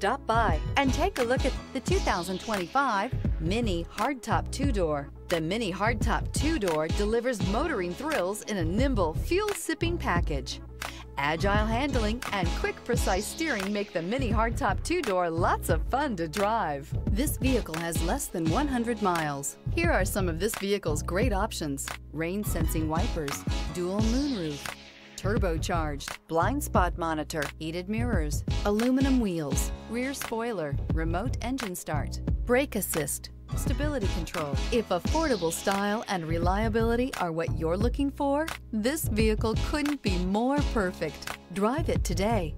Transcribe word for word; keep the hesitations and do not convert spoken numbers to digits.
Stop by and take a look at the two thousand twenty-five Mini Hardtop two door. The Mini Hardtop two door delivers motoring thrills in a nimble, fuel-sipping package. Agile handling and quick, precise steering make the Mini Hardtop two door lots of fun to drive. This vehicle has less than one hundred miles. Here are some of this vehicle's great options: rain-sensing wipers, dual moonroof, turbocharged, blind spot monitor, heated mirrors, aluminum wheels, rear spoiler, remote engine start, brake assist, stability control. If affordable style and reliability are what you're looking for, this vehicle couldn't be more perfect. Drive it today.